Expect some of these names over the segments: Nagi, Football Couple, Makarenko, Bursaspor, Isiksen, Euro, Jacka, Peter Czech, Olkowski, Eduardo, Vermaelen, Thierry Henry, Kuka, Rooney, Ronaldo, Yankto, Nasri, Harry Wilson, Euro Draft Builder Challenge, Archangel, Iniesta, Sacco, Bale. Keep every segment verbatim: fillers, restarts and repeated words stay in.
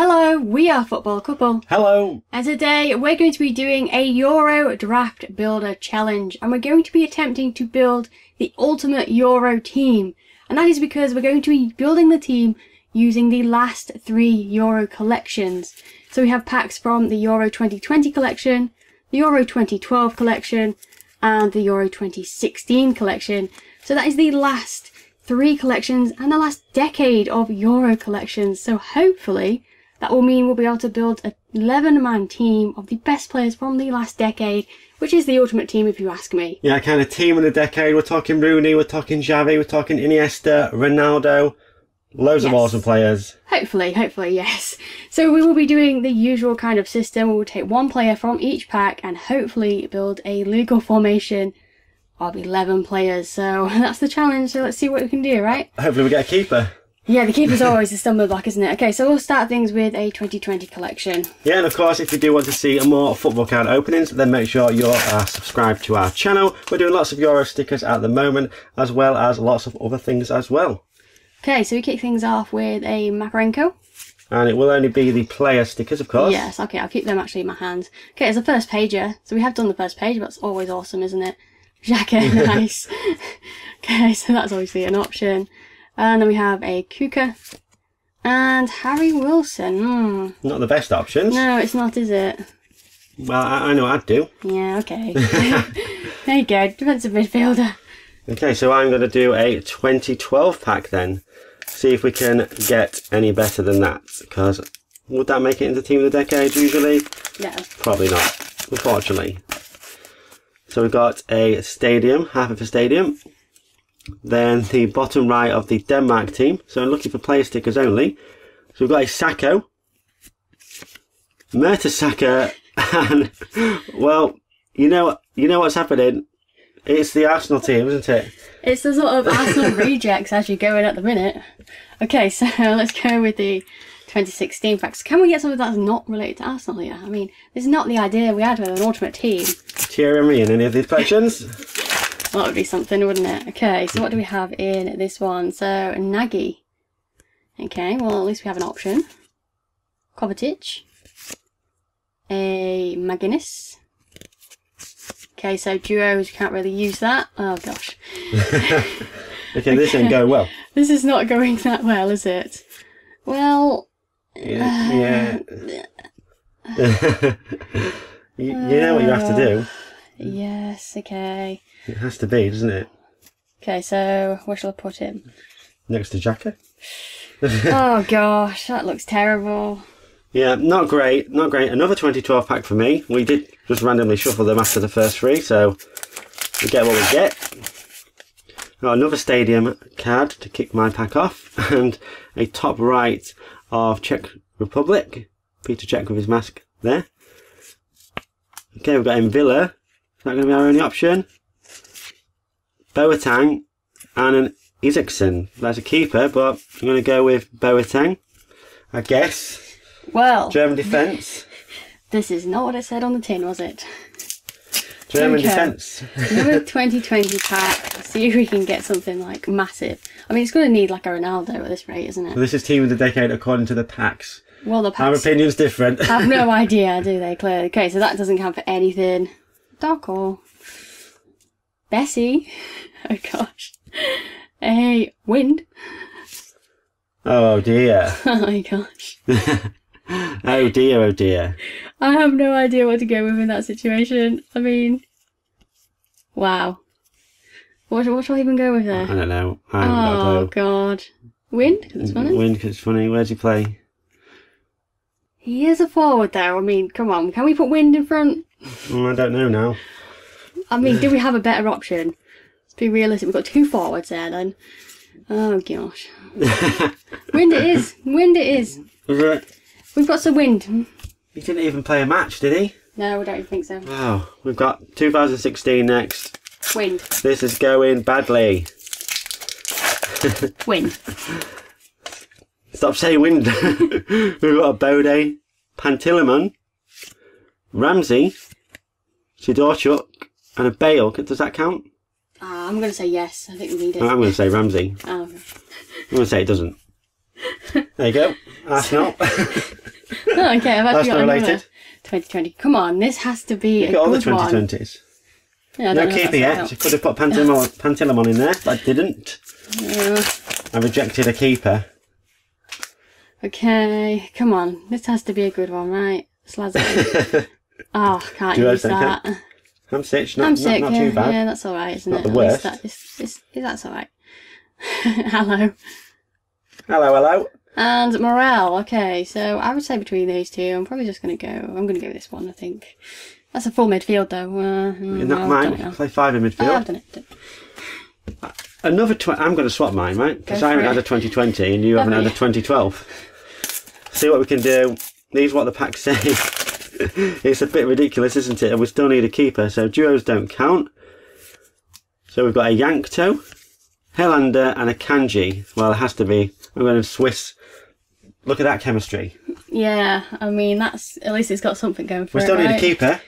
Hello, we are Football Couple. Hello. And today we're going to be doing a Euro Draft Builder Challenge, and we're going to be attempting to build the ultimate Euro team. And that is because we're going to be building the team using the last three Euro collections. So we have packs from the Euro twenty twenty collection, the Euro twenty twelve collection, and the Euro twenty sixteen collection. So that is the last three collections and the last decade of Euro collections. So hopefully that will mean we'll be able to build an eleven man team of the best players from the last decade, which is the ultimate team if you ask me. Yeah, kind of team of the decade. We're talking Rooney, we're talking Xavi, we're talking Iniesta, Ronaldo, loads yes. of awesome players. Hopefully, hopefully, yes. So we will be doing the usual kind of system. We'll take one player from each pack and hopefully build a legal formation of eleven players. So that's the challenge. So let's see what we can do, right? Hopefully we get a keeper. Yeah, the keeper's always a stumbling block, isn't it? Okay, so we'll start things with a twenty twenty collection. Yeah, and of course, if you do want to see more football card openings, then make sure you're uh, subscribed to our channel. We're doing lots of Euro stickers at the moment, as well as lots of other things as well. Okay, so we kick things off with a Makarenko. And it will only be the player stickers, of course. Yes, okay, I'll keep them actually in my hands. Okay, it's a first pager. So we have done the first page, but it's always awesome, isn't it? Jacka, nice. Okay, so that's obviously an option. And then we have a Kuka and Harry Wilson. Mm. Not the best options. No, it's not, is it? Well, I, I know I'd do. Yeah, okay. There you go, defensive midfielder. Okay, so I'm going to do a twenty twelve pack then. See if we can get any better than that. Because would that make it into Team of the Decade usually? No. Probably not, unfortunately. So we've got a stadium, half of a stadium. Then the bottom right of the Denmark team. So I'm looking for player stickers only. So we've got a Sacco, Mertesacker, and well, you know, you know what's happening. It's the Arsenal team, isn't it? It's the sort of Arsenal rejects as you go in at the minute. Okay, so let's go with the twenty sixteen facts. Can we get something that's not related to Arsenal here? I mean, this is not the idea we had with an ultimate team. Thierry Henry in any of these collections. That would be something, wouldn't it? Okay, so what do we have in this one? So, Nagi. Okay, well, at least we have an option. Kovatich. A Maginus. Okay, so duos, can't really use that. Oh, gosh. Okay, okay, this ain't going well. This is not going that well, is it? Well... Yeah. Uh, yeah. you, you know what you have to do. Yes, okay. It has to be, doesn't it? Okay, so where shall I put him? Next to Jacka. Oh gosh, that looks terrible. Yeah, not great, not great. Another twenty twelve pack for me. We did just randomly shuffle them after the first three, so we get what we get. Got another stadium card to kick my pack off, and a top right of Czech Republic. Peter Czech with his mask there. Okay, we've got him Villa. Is that going to be our only option? Boateng and an Isiksen. That's a keeper, but I'm going to go with Boateng, I guess. Well, German defence. This is not what it said on the tin, was it? German okay. defence. Another twenty twenty pack. See if we can get something like massive. I mean, it's going to need like a Ronaldo at this rate, isn't it? Well, this is Team of the Decade according to the packs. Well, the packs. Our opinion's different. I have no idea, do they? Clearly. Okay, so that doesn't count for anything. Dark or Bessie. Oh gosh. Hey, wind. Oh dear. Oh my gosh. Oh dear, oh dear. I have no idea what to go with in that situation. I mean, wow. What, what shall I even go with there? I don't know. I haven't got a clue. Oh god. Wind? Because it's funny. Wind because it's funny. Where does he play? He is a forward though. I mean, come on. Can we put wind in front? I don't know now. I mean, do we have a better option? Let's be realistic. We've got two forwards there, then. Oh, gosh. Wind it is. Wind it is. Is it? We've got some wind. He didn't even play a match, did he? No, I don't even think so. Wow. We've got two thousand sixteen next. Wind. This is going badly. Wind. Stop saying wind. We've got a Bode, Pantilimon, Ramsey, Sidorchuk, and a Bale. Does that count? Uh, I'm going to say yes. I think we need it. I'm going to say Ramsey. Oh, okay. I'm going to say it doesn't. There you go. That's not. No, okay, I've actually That's got not related. twenty twenty. Come on, this has to be You've a got good all the twenty twenties. Yeah, no keeping it. You could have put Pantilimon, Pantilimon in there, but I didn't. No. I rejected a keeper. Okay, come on. This has to be a good one, right? Slazenger. Oh, I can't use that. Can't. I'm sick, not, I'm sick not, not yeah, too bad. Yeah, that's alright, isn't not it? Not the At worst. That, it's, it's, that's alright. Hello. Hello, hello. And Morel. Okay, so I would say between these two, I'm probably just going to go... I'm going to go with this one, I think. That's a full midfield, though. Uh, mm, not well, mine. Play five in midfield. Oh, I've done it. Done it. Another twenty... I'm going to swap mine, right? Because I haven't it. had a twenty twenty and you haven't had a twenty twelve. See what we can do. These what the pack says. It's a bit ridiculous, isn't it? And we still need a keeper, so duos don't count. So we've got a Yankto, Hellander and a Kanji. Well, it has to be. I'm going to Swiss. Look at that chemistry. Yeah, I mean, that's at least it's got something going for it. We still it, need right? a keeper.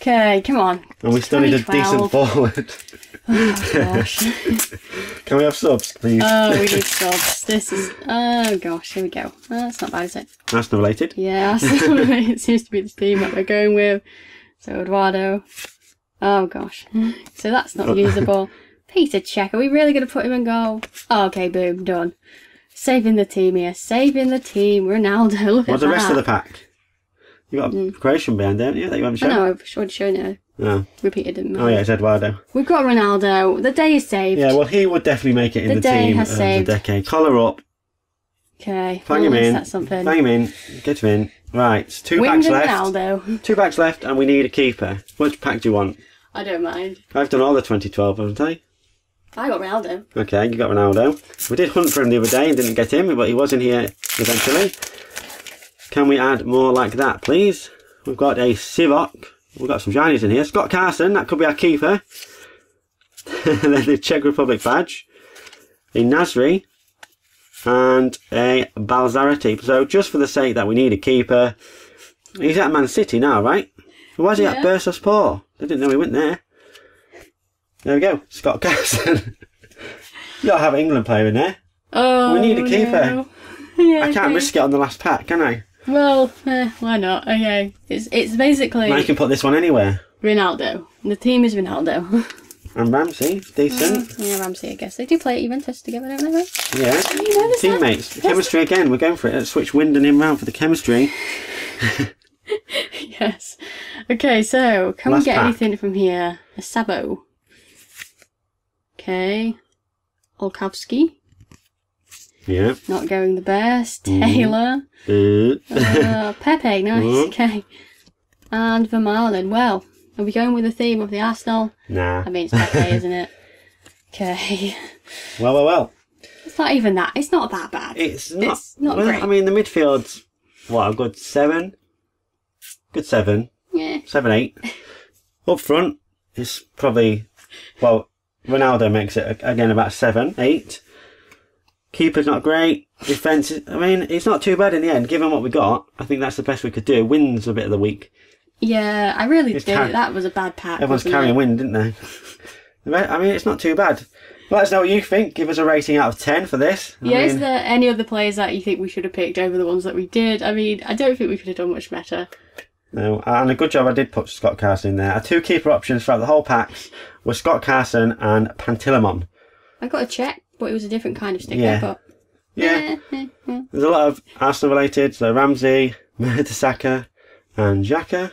Okay, come on. And we still need a decent forward. Oh, gosh. Can we have subs, please? Oh, we need subs. This is... Oh, gosh, here we go. Oh, that's not bad, is it? That's not related. Yeah, that's not related. It seems to be the theme that we're going with. So, Eduardo. Oh, gosh. So that's not usable. Peter Czech, are we really going to put him in goal? Oh, okay, boom, done. Saving the team here. Saving the team. Ronaldo, look What's at the that. rest of the pack? You've got a mm. Croatian behind, don't you, that you haven't shown? I know, I've already shown it. No. Repeated, didn't I? Oh, yeah, it's Eduardo. We've got Ronaldo. The day is saved. Yeah, well, he would definitely make it in the, the day team has saved. the decade. Collar up. Okay. Fang him in. Something. Fang him in. Get him in. Right, two Winged packs left. Ronaldo. Two packs left, and we need a keeper. Which pack do you want? I don't mind. I've done all the twenty twelve, haven't I? I got Ronaldo. Okay, you got Ronaldo. We did hunt for him the other day and didn't get him, but he was in here eventually. Can we add more like that, please? We've got a Sivok. We've got some shinies in here. Scott Carson, that could be our keeper. And then the Czech Republic badge. A Nasri. And a Balzaretti. So just for the sake that we need a keeper. He's at Man City now, right? Why is he yeah. at Bursaspor? I didn't know he went there. There we go. Scott Carson. You got to have an England player in there. Oh, we need a keeper. No. Yeah, I can't okay. risk it on the last pack, can I? Well, eh, why not? Okay, it's it's basically. Now you can put this one anywhere. Ronaldo. The team is Ronaldo. And Ramsey, decent. Mm, yeah, Ramsey. I guess they do play at Juventus together, don't they? Yeah. You know, Teammates. That's... Chemistry again. We're going for it. Let's switch Wind and him round for the chemistry. Yes. Okay, so can last we get pack. anything from here? A Sabo. Okay. Olkowski. Yeah. Not going the best. Taylor. Mm. Uh, Pepe, nice. Mm. Okay. And Vermaelen. Well, are we going with the theme of the Arsenal? Nah. I mean, it's Pepe, isn't it? Okay. Well, well, well. It's not even that. It's not that bad. It's not. It's not well, great. I mean, the midfield's, what, a good seven? Good seven. Yeah. Seven, eight. Up front, it's probably, well, Ronaldo makes it, again, about seven, eight. Keeper's not great. Defence is... I mean, it's not too bad in the end. Given what we got, I think that's the best we could do. Wind's a bit of the weak. Yeah, I really do. That was a bad pack. Everyone's carrying wind, didn't they? I mean, it's not too bad. Let us know what you think. Give us a rating out of ten for this. I yeah, mean... is there any other players that you think we should have picked over the ones that we did? I mean, I don't think we could have done much better. No, and a good job I did put Scott Carson in there. Our two keeper options throughout the whole packs were Scott Carson and Pantilimon. I got a check. But it was a different kind of sticker. Yeah. But yeah. There's a lot of Arsenal related, so Ramsey, Sacco and Jacka.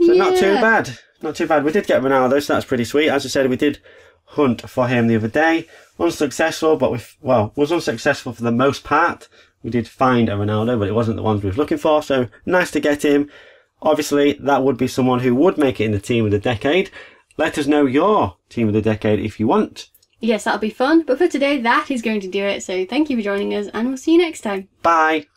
So yeah. Not too bad. Not too bad. We did get Ronaldo, so that's pretty sweet. As I said, we did hunt for him the other day. Unsuccessful, but we well, was unsuccessful for the most part. We did find a Ronaldo, but it wasn't the ones we were looking for, so nice to get him. Obviously, that would be someone who would make it in the team of the decade. Let us know your team of the decade if you want. Yes, that'll be fun. But for today, that is going to do it. So thank you for joining us and we'll see you next time. Bye.